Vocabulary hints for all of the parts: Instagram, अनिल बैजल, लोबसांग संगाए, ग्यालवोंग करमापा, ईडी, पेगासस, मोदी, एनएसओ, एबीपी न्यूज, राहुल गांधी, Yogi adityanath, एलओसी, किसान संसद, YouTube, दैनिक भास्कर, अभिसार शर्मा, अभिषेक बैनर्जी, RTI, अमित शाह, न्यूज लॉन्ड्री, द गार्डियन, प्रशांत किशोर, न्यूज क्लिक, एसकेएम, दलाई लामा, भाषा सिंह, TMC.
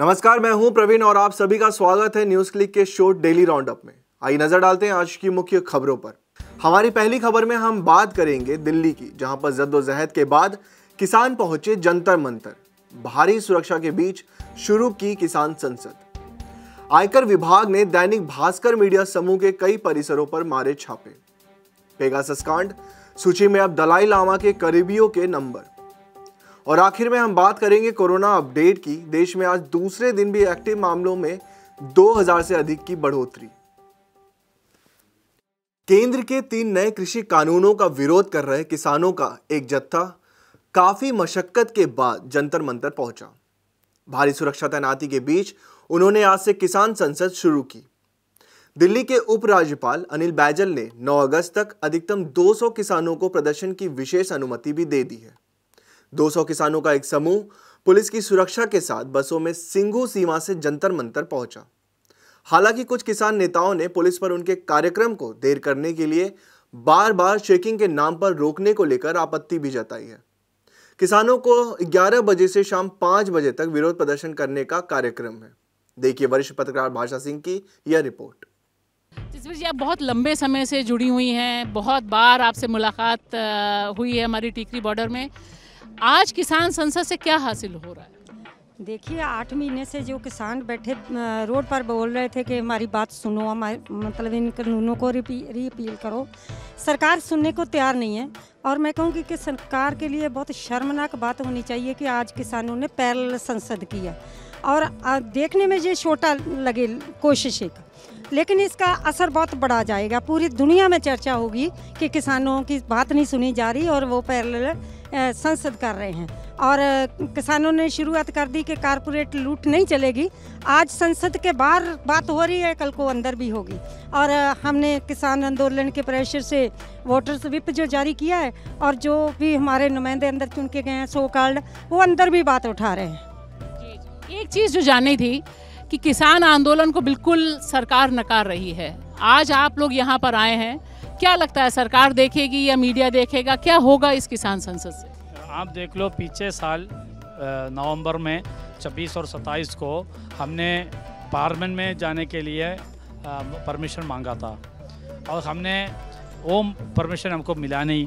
नमस्कार, मैं हूं प्रवीण और आप सभी का स्वागत है न्यूज क्लिक के शो डेली राउंडअप में। आई नजर डालते हैं आज की मुख्य खबरों पर। हमारी पहली खबर में हम बात करेंगे दिल्ली की, जहां पर जद्दोजहद के बाद किसान पहुंचे जंतर मंतर। भारी सुरक्षा के बीच शुरू की किसान संसद। आयकर विभाग ने दैनिक भास्कर मीडिया समूह के कई परिसरों पर मारे छापे। पेगासस कांड सूची में अब दलाई लामा के करीबियों के नंबर। और आखिर में हम बात करेंगे कोरोना अपडेट की। देश में आज दूसरे दिन भी एक्टिव मामलों में 2000 से अधिक की बढ़ोतरी। केंद्र के 3 नए कृषि कानूनों का विरोध कर रहे किसानों का एक जत्था काफी मशक्कत के बाद जंतर मंतर पहुंचा। भारी सुरक्षा तैनाती के बीच उन्होंने आज से किसान संसद शुरू की। दिल्ली के उपराज्यपाल अनिल बैजल ने 9 अगस्त तक अधिकतम 200 किसानों को प्रदर्शन की विशेष अनुमति भी दे दी है। 200 किसानों का एक समूह पुलिस की सुरक्षा के साथ बसों में सिंघू सीमा से जंतर मंतर पहुंचा। हालांकि कुछ किसान नेताओं ने पुलिस पर उनके कार्यक्रम को देर करने के लिए बार बार चेकिंग के नाम पर रोकने को लेकर आपत्ति भी जताई है। किसानों को 11 बजे से शाम 5 बजे तक विरोध प्रदर्शन करने का कार्यक्रम है। देखिए वरिष्ठ पत्रकार भाषा सिंह की यह रिपोर्ट। जिसमें जी आप बहुत लंबे समय से जुड़ी हुई हैं, बहुत बार आपसे मुलाकात हुई है हमारी टीकरी बॉर्डर में। आज किसान संसद से क्या हासिल हो रहा है? देखिए, 8 महीने से जो किसान बैठे रोड पर बोल रहे थे कि हमारी बात सुनो, हमारे मतलब इन कानूनों को रीअपील करो, सरकार सुनने को तैयार नहीं है। और मैं कहूँगी कि सरकार के लिए बहुत शर्मनाक बात होनी चाहिए कि आज किसानों ने पैरेलल संसद किया। और देखने में ये छोटा लगे कोशिशें, लेकिन इसका असर बहुत बड़ा जाएगा। पूरी दुनिया में चर्चा होगी कि किसानों की बात नहीं सुनी जा रही और वो पैरेलल संसद कर रहे हैं। और किसानों ने शुरुआत कर दी कि कारपोरेट लूट नहीं चलेगी। आज संसद के बाहर बात हो रही है, कल को अंदर भी होगी। और हमने किसान आंदोलन के प्रेशर से वोटर स्विप जो जारी किया है, और जो भी हमारे नुमाइंदे अंदर चुन के गए हैं सो कॉल्ड, वो अंदर भी बात उठा रहे हैं। एक चीज़ जो जाननी थी कि किसान आंदोलन को बिल्कुल सरकार नकार रही है। आज आप लोग यहाँ पर आए हैं, क्या लगता है सरकार देखेगी या मीडिया देखेगा? क्या होगा इस किसान संसद से? आप देख लो, पीछे साल नवंबर में 26 और 27 को हमने पार्लियामेंट में जाने के लिए परमिशन मांगा था, और हमने वो परमिशन हमको मिला नहीं।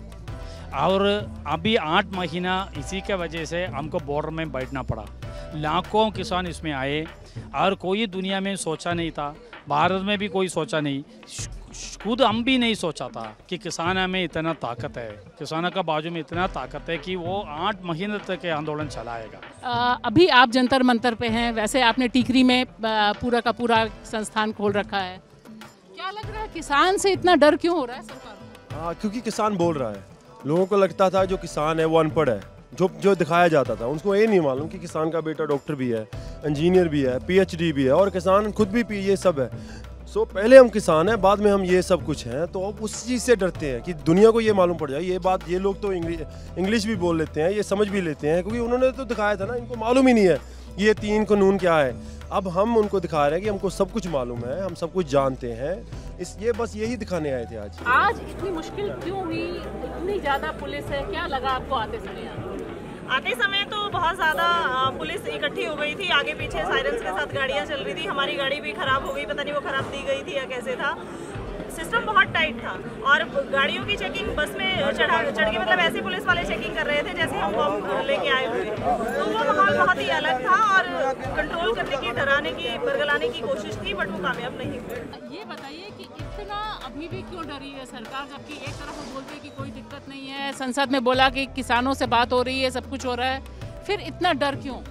और अभी 8 महीना इसी के वजह से हमको बॉर्डर में बैठना पड़ा। लाखों किसान इसमें आए, और कोई दुनिया में सोचा नहीं था, भारत में भी कोई सोचा नहीं, खुद हम भी नहीं सोचा था कि किसानों में इतना ताकत है, किसानों का बाजू में इतना ताकत है कि वो 8 महीने तक आंदोलन चलाएगा। अभी आप जंतर मंतर पे हैं, वैसे आपने टीकरी में पूरा का पूरा संस्थान खोल रखा है। क्या लग रहा है किसान से इतना डर क्यों हो रहा है सरकार? क्योंकि किसान बोल रहा है। लोगों को लगता था जो किसान है वो अनपढ़ है, जो दिखाया जाता था। उनको ये नहीं मालूम कि किसान का बेटा डॉक्टर भी है, इंजीनियर भी है, पीएचडी भी है, और किसान खुद भी ये सब है। सो पहले हम किसान हैं, बाद में हम ये सब कुछ हैं। तो अब उस चीज़ से डरते हैं कि दुनिया को ये मालूम पड़ जाए। ये बात, ये लोग तो इंग्लिश भी बोल लेते हैं, ये समझ भी लेते हैं, क्योंकि उन्होंने तो दिखाया था ना। इनको मालूम ही नहीं है ये 3 कानून क्या है। अब हम उनको दिखा रहे हैं कि हमको सब कुछ मालूम है, हम सब कुछ जानते हैं। इस ये बस यही दिखाने आए थे। आज इतनी मुश्किल क्यों हुई? इतनी ज़्यादा पुलिस है, क्या लगा आपको आते समय? आते समय तो बहुत ज़्यादा पुलिस इकट्ठी हो गई थी, आगे पीछे साइरन्स के साथ गाड़ियाँ चल रही थी। हमारी गाड़ी भी खराब हो गई, पता नहीं वो खराब दी गई थी या कैसे था। सिस्टम बहुत टाइट था, और गाड़ियों की चेकिंग बस में चढ़ के मतलब ऐसे पुलिस वाले चेकिंग कर रहे थे जैसे हम बम लेके आए हुए। तो वो माहौल बहुत ही अलग था, और कंट्रोल करने की, डराने की, बरगलाने की कोशिश की, बट वो कामयाब नहीं हुई। ये बताइए कि इतना अभी भी क्यों डरी है सरकार, जबकि एक तरफ वो बोलते हैं कि कोई दिक्कत नहीं है, संसद में बोला कि किसानों से बात हो रही है, सब कुछ हो रहा है, फिर इतना डर क्यों?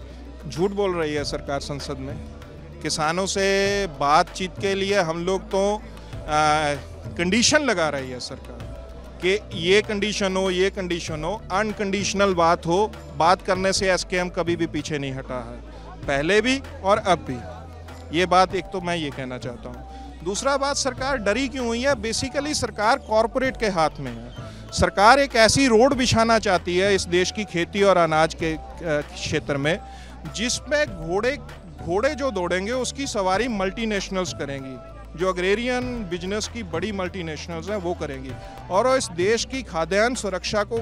झूठ बोल रही है सरकार संसद में। किसानों से बातचीत के लिए हम लोग तो कंडीशन लगा रही है सरकार कि ये कंडीशन हो, अनकंडीशनल बात हो। बात करने से एसकेएम कभी भी पीछे नहीं हटा है, पहले भी और अब भी। ये बात एक तो मैं ये कहना चाहता हूँ। दूसरा बात, सरकार डरी क्यों हुई है? बेसिकली सरकार कॉरपोरेट के हाथ में है। सरकार एक ऐसी रोड बिछाना चाहती है इस देश की खेती और अनाज के क्षेत्र में, जिसमें घोड़े जो दौड़ेंगे उसकी सवारी मल्टीनेशनल्स करेंगी, जो एग्रेरियन बिजनेस की बड़ी मल्टीनेशनल्स हैं वो करेंगी, और इस देश की खाद्यान्न सुरक्षा को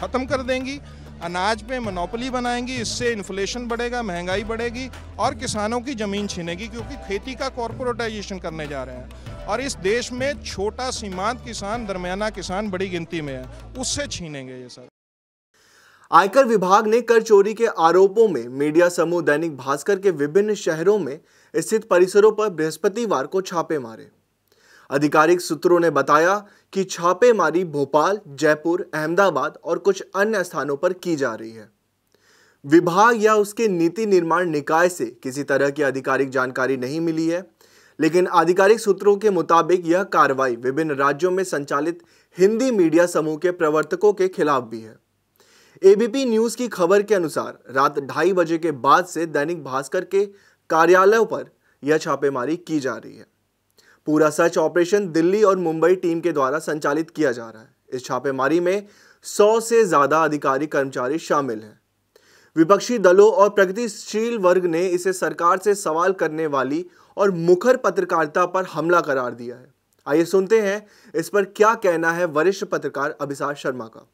ख़त्म कर देंगी। अनाज पे मोनोपोली बनाएंगी, इससे इन्फ्लेशन बढ़ेगा, महंगाई बढ़ेगी और किसानों की ज़मीन छीनेगी, क्योंकि खेती का कॉर्पोरेटाइजेशन करने जा रहे हैं और इस देश में छोटा सीमांत किसान, दरमियाना किसान बड़ी गिनती में है, उससे छीनेंगे ये सर। आयकर विभाग ने कर चोरी के आरोपों में मीडिया समूह दैनिक भास्कर के विभिन्न शहरों में स्थित परिसरों पर बृहस्पतिवार को छापे मारे। आधिकारिक सूत्रों ने बताया कि छापेमारी भोपाल, जयपुर, अहमदाबाद और कुछ अन्य स्थानों पर की जा रही है। विभाग या उसके नीति निर्माण निकाय से किसी तरह की आधिकारिक जानकारी नहीं मिली है, लेकिन आधिकारिक सूत्रों के मुताबिक यह कार्रवाई विभिन्न राज्यों में संचालित हिंदी मीडिया समूह के प्रवर्तकों के खिलाफ भी है। एबीपी न्यूज की खबर के अनुसार रात 2:30 बजे के बाद से दैनिक भास्कर के कार्यालयों पर यह छापेमारी की जा रही है। पूरा सर्च ऑपरेशन दिल्ली और मुंबई टीम के द्वारा संचालित किया जा रहा है। इस छापेमारी में 100 से ज़्यादा अधिकारी कर्मचारी शामिल हैं। विपक्षी दलों और प्रगतिशील वर्ग ने इसे सरकार से सवाल करने वाली और मुखर पत्रकारिता पर हमला करार दिया है। आइए सुनते हैं इस पर क्या कहना है वरिष्ठ पत्रकार अभिसार शर्मा का।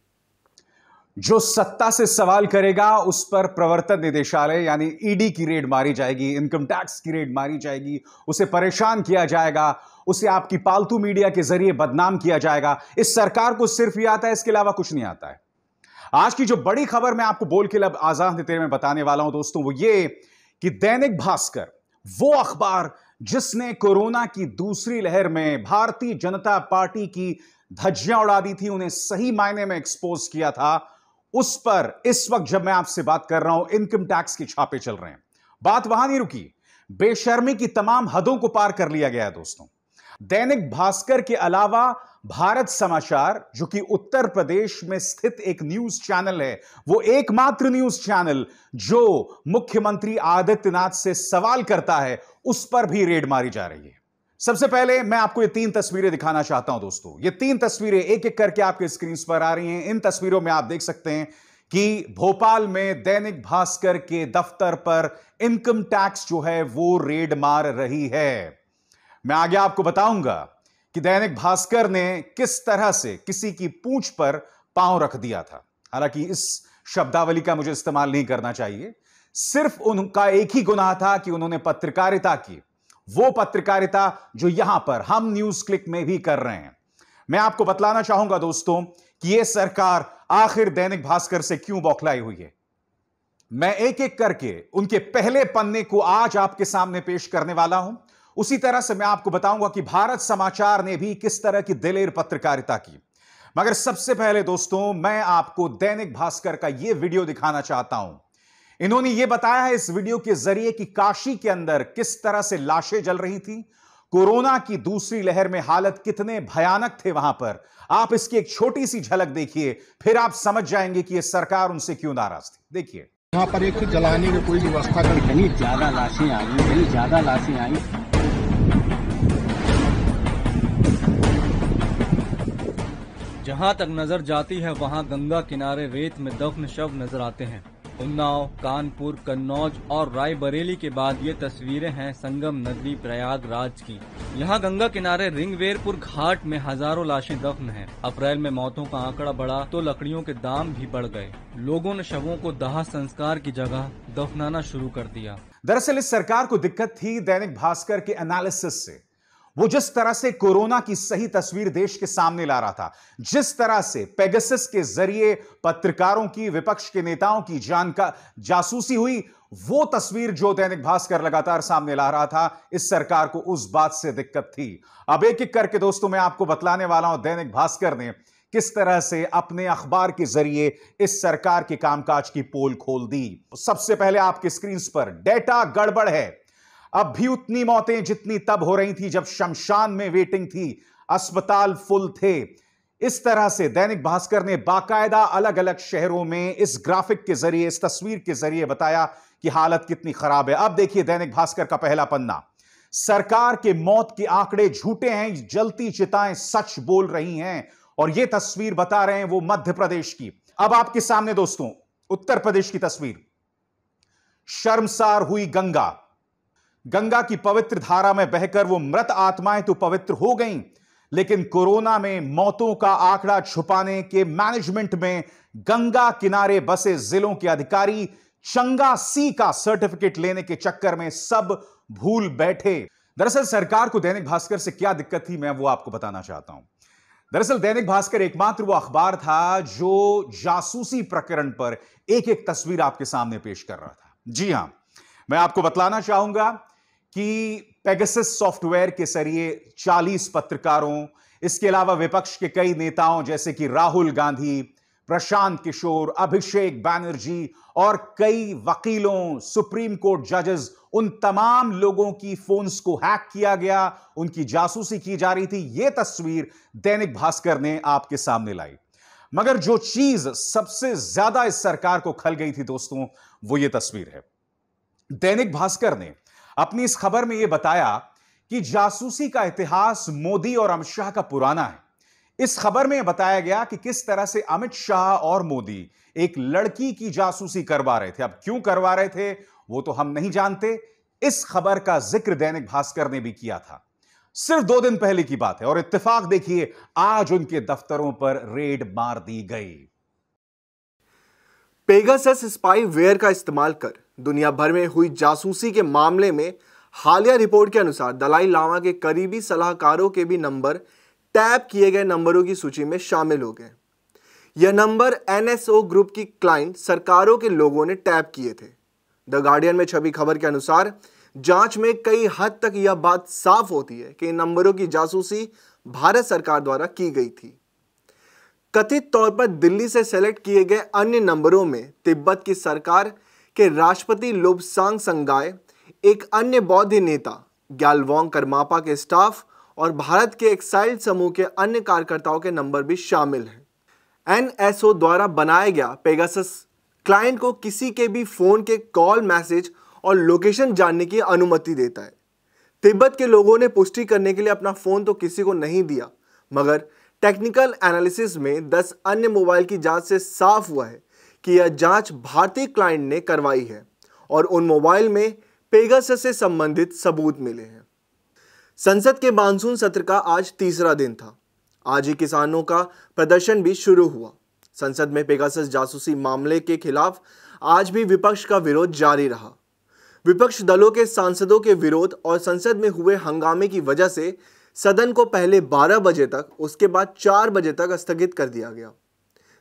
जो सत्ता से सवाल करेगा उस पर प्रवर्तन निदेशालय यानी ईडी की रेड मारी जाएगी, इनकम टैक्स की रेड मारी जाएगी, उसे परेशान किया जाएगा, उसे आपकी पालतू मीडिया के जरिए बदनाम किया जाएगा। इस सरकार को सिर्फ ये आता है, इसके अलावा कुछ नहीं आता है। आज की जो बड़ी खबर मैं आपको बोल के लब आजाद तेरे में बताने वाला हूं दोस्तों, वो ये कि दैनिक भास्कर, वो अखबार जिसने कोरोना की दूसरी लहर में भारतीय जनता पार्टी की धज्जियां उड़ा दी थी, उन्हें सही मायने में एक्सपोज किया था, उस पर इस वक्त जब मैं आपसे बात कर रहा हूं इनकम टैक्स के छापे चल रहे हैं। बात वहां नहीं रुकी, बेशर्मी की तमाम हदों को पार कर लिया गया है दोस्तों। दैनिक भास्कर के अलावा भारत समाचार, जो कि उत्तर प्रदेश में स्थित एक न्यूज चैनल है, वो एकमात्र न्यूज चैनल जो मुख्यमंत्री आदित्यनाथ से सवाल करता है, उस पर भी रेड मारी जा रही है। सबसे पहले मैं आपको ये 3 तस्वीरें दिखाना चाहता हूं दोस्तों। ये 3 तस्वीरें एक एक करके आपके स्क्रीन पर आ रही हैं। इन तस्वीरों में आप देख सकते हैं कि भोपाल में दैनिक भास्कर के दफ्तर पर इनकम टैक्स जो है वो रेड मार रही है। मैं आगे आपको बताऊंगा कि दैनिक भास्कर ने किस तरह से किसी की पूंछ पर पांव रख दिया था। हालांकि इस शब्दावली का मुझे इस्तेमाल नहीं करना चाहिए। सिर्फ उनका एक ही गुनाह था कि उन्होंने पत्रकारिता की, वो पत्रकारिता जो यहां पर हम न्यूज क्लिक में भी कर रहे हैं। मैं आपको बतलाना चाहूंगा दोस्तों कि यह सरकार आखिर दैनिक भास्कर से क्यों बौखलाई हुई है। मैं एक एक करके उनके पहले पन्ने को आज आपके सामने पेश करने वाला हूं। उसी तरह से मैं आपको बताऊंगा कि भारत समाचार ने भी किस तरह की दिलेर पत्रकारिता की। मगर सबसे पहले दोस्तों मैं आपको दैनिक भास्कर का यह वीडियो दिखाना चाहता हूं। इन्होंने यह बताया है इस वीडियो के जरिए कि काशी के अंदर किस तरह से लाशें जल रही थी, कोरोना की दूसरी लहर में हालत कितने भयानक थे वहां पर। आप इसकी एक छोटी सी झलक देखिए, फिर आप समझ जाएंगे कि यह सरकार उनसे क्यों नाराज थी। देखिए यहां पर एक जलाने की कोई व्यवस्था कर, इतनी ज्यादा लाशें आई, इतनी ज्यादा लाशें आई। जहां तक नजर जाती है वहां गंगा किनारे रेत में दफन शव नजर आते हैं। उन्नाव, कानपुर, कन्नौज और रायबरेली के बाद ये तस्वीरें हैं संगम नगरी प्रयागराज की। यहाँ गंगा किनारे रिंगवेरपुर घाट में हजारों लाशें दफन हैं। अप्रैल में मौतों का आंकड़ा बढ़ा तो लकड़ियों के दाम भी बढ़ गए। लोगों ने शवों को दाह संस्कार की जगह दफनाना शुरू कर दिया। दरअसल इस सरकार को दिक्कत थी दैनिक भास्कर के एनालिसिस से। वो जिस तरह से कोरोना की सही तस्वीर देश के सामने ला रहा था, जिस तरह से पेगासस के जरिए पत्रकारों की, विपक्ष के नेताओं की जासूसी हुई, वो तस्वीर जो दैनिक भास्कर लगातार सामने ला रहा था, इस सरकार को उस बात से दिक्कत थी। अब एक एक करके दोस्तों मैं आपको बतलाने वाला हूं दैनिक भास्कर ने किस तरह से अपने अखबार के जरिए इस सरकार के कामकाज की पोल खोल दी। सबसे पहले आपके स्क्रीन पर डेटा गड़बड़ है। अब भी उतनी मौतें जितनी तब हो रही थी जब शमशान में वेटिंग थी, अस्पताल फुल थे। इस तरह से दैनिक भास्कर ने बाकायदा अलग अलग शहरों में इस ग्राफिक के जरिए, इस तस्वीर के जरिए बताया कि हालत कितनी खराब है। अब देखिए दैनिक भास्कर का पहला पन्ना, सरकार के मौत के आंकड़े झूठे हैं, जलती चिताएं सच बोल रही हैं। और ये तस्वीर बता रहे हैं वो मध्य प्रदेश की। अब आपके सामने दोस्तों उत्तर प्रदेश की तस्वीर, शर्मसार हुई गंगा, गंगा की पवित्र धारा में बहकर वो मृत आत्माएं तो पवित्र हो गईं, लेकिन कोरोना में मौतों का आंकड़ा छुपाने के मैनेजमेंट में गंगा किनारे बसे जिलों के अधिकारी चंगा सी का सर्टिफिकेट लेने के चक्कर में सब भूल बैठे। दरअसल सरकार को दैनिक भास्कर से क्या दिक्कत थी, मैं वो आपको बताना चाहता हूं। दरअसल दैनिक भास्कर एकमात्र वो अखबार था जो जासूसी प्रकरण पर एक एक तस्वीर आपके सामने पेश कर रहा था। जी हां, मैं आपको बतलाना चाहूंगा कि पेगासस सॉफ्टवेयर के जरिए 40 पत्रकारों, इसके अलावा विपक्ष के कई नेताओं जैसे कि राहुल गांधी, प्रशांत किशोर, अभिषेक बैनर्जी और कई वकीलों, सुप्रीम कोर्ट जजेस, उन तमाम लोगों की फोन्स को हैक किया गया, उनकी जासूसी की जा रही थी। यह तस्वीर दैनिक भास्कर ने आपके सामने लाई। मगर जो चीज सबसे ज्यादा इस सरकार को खल गई थी दोस्तों, वो ये तस्वीर है। दैनिक भास्कर ने अपनी इस खबर में यह बताया कि जासूसी का इतिहास मोदी और अमित शाह का पुराना है। इस खबर में बताया गया कि किस तरह से अमित शाह और मोदी एक लड़की की जासूसी करवा रहे थे। अब क्यों करवा रहे थे वो तो हम नहीं जानते। इस खबर का जिक्र दैनिक भास्कर ने भी किया था, सिर्फ 2 दिन पहले की बात है। और इत्तेफाक देखिए, आज उनके दफ्तरों पर रेड मार दी गई। पेगासस स्पाईवेयर का इस्तेमाल कर दुनिया भर में हुई जासूसी के मामले में हालिया रिपोर्ट के अनुसार दलाई लामा के करीबी सलाहकारों के भी नंबर टैप किए गए नंबरों की सूची में शामिल हो गए। यह नंबर एनएसओ ग्रुप की क्लाइंट सरकारों के लोगों ने टैप किए थे। द गार्डियन में छपी खबर के अनुसार जांच में कई हद तक यह बात साफ होती है कि इन नंबरों की जासूसी भारत सरकार द्वारा की गई थी। कथित तौर पर दिल्ली से सेलेक्ट किए गए अन्य नंबरों में तिब्बत की सरकार के राष्ट्रपति लोबसांग संगाए, एक अन्य बौद्ध नेता, ग्यालवोंग करमापा के स्टाफ और भारत के एक्साइल समूह के अन्य कार्यकर्ताओं के नंबर भी शामिल हैं। एनएसओ द्वारा बनाया गया पेगासस क्लाइंट को किसी के भी फोन के कॉल, मैसेज और लोकेशन जानने की अनुमति देता है। तिब्बत के लोगों ने पुष्टि करने के लिए अपना फोन तो किसी को नहीं दिया, मगर टेक्निकल एनालिसिस में 10 अन्य मोबाइल की जांच से साफ हुआ है कि यह जांच भारतीय क्लाइंट ने करवाई है और उन मोबाइल में पेगासस से संबंधित सबूत मिले हैं। संसद के मानसून सत्र का आज तीसरा दिन था। आज ही किसानों का प्रदर्शन भी शुरू हुआ। संसद में पेगासस जासूसी मामले के खिलाफ आज भी विपक्ष का विरोध जारी रहा। विपक्ष दलों के सांसदों के विरोध और संसद में हुए हंगामे की वजह से सदन को पहले 12 बजे तक, उसके बाद 4 बजे तक स्थगित कर दिया गया।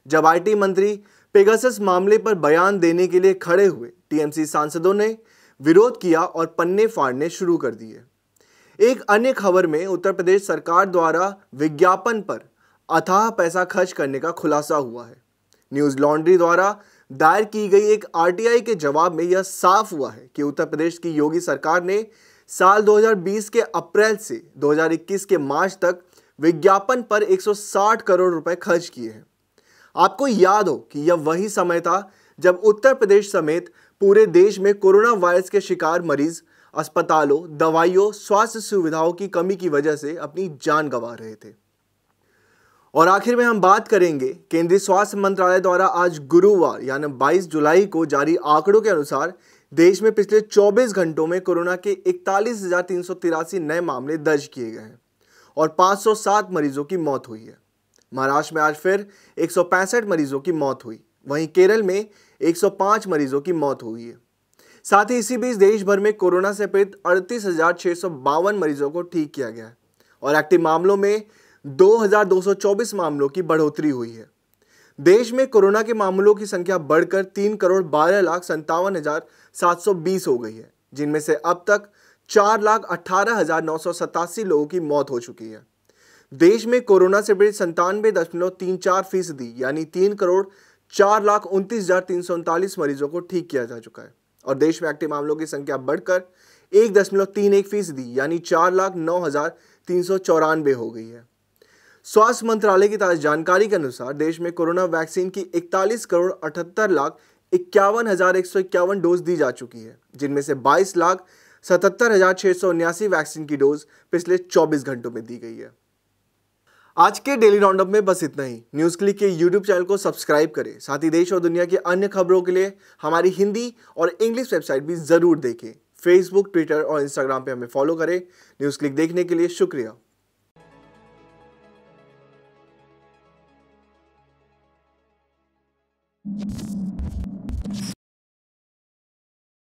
जब IT मंत्री पेगासस मामले पर बयान देने के लिए खड़े हुए, TMC सांसदों ने विरोध किया और पन्ने फाड़ने शुरू कर दिए। एक अन्य खबर में उत्तर प्रदेश सरकार द्वारा विज्ञापन पर अथाह पैसा खर्च करने का खुलासा हुआ है। न्यूज लॉन्ड्री द्वारा दायर की गई एक RTI के जवाब में यह साफ हुआ है कि उत्तर प्रदेश की योगी सरकार ने साल 2020 के अप्रैल से 2021 के मार्च तक विज्ञापन पर 160 करोड़ रुपए खर्च किए हैं। आपको याद हो कि यह वही समय था जब उत्तर प्रदेश समेत पूरे देश में कोरोना वायरस के शिकार मरीज अस्पतालों, दवाइयों, स्वास्थ्य सुविधाओं की कमी की वजह से अपनी जान गंवा रहे थे। और आखिर में हम बात करेंगे केंद्रीय स्वास्थ्य मंत्रालय द्वारा आज गुरुवार यानी 22 जुलाई को जारी आंकड़ों के अनुसार देश में पिछले 24 घंटों में कोरोना के 41,383 नए मामले दर्ज किए गए हैं और 507 मरीजों की मौत हुई है। महाराष्ट्र में आज फिर 165 मरीजों की मौत हुई, वहीं केरल में 105 मरीजों की मौत हुई है। साथ ही इसी बीच देश भर में कोरोना से पीड़ित 38,652 मरीजों को ठीक किया गया है और एक्टिव मामलों में 2,224 मामलों की बढ़ोतरी हुई है। देश में कोरोना के मामलों की संख्या बढ़कर 3,12,57,720 हो गई है, जिनमें से अब तक 4,18,987 लोगों की मौत हो चुकी है। देश में कोरोना से पीड़ित 97.34% यानी 3,04,29,339 मरीजों को ठीक किया जा चुका है और देश में एक्टिव मामलों की संख्या बढ़कर 1.31% यानी 4,09,394 हो गई है। स्वास्थ्य मंत्रालय की ताज़ा जानकारी के अनुसार देश में कोरोना वैक्सीन की 41,78,51,151 डोज दी जा चुकी है, जिनमें से 22,77,679 वैक्सीन की डोज पिछले 24 घंटों में दी गई है। आज के डेली राउंडअप में बस इतना ही। न्यूज क्लिक के YouTube चैनल को सब्सक्राइब करें। साथ ही देश और दुनिया की अन्य खबरों के लिए हमारी हिंदी और इंग्लिश वेबसाइट भी जरूर देखें। Facebook, Twitter और Instagram पे हमें फॉलो करें। न्यूज क्लिक देखने के लिए शुक्रिया।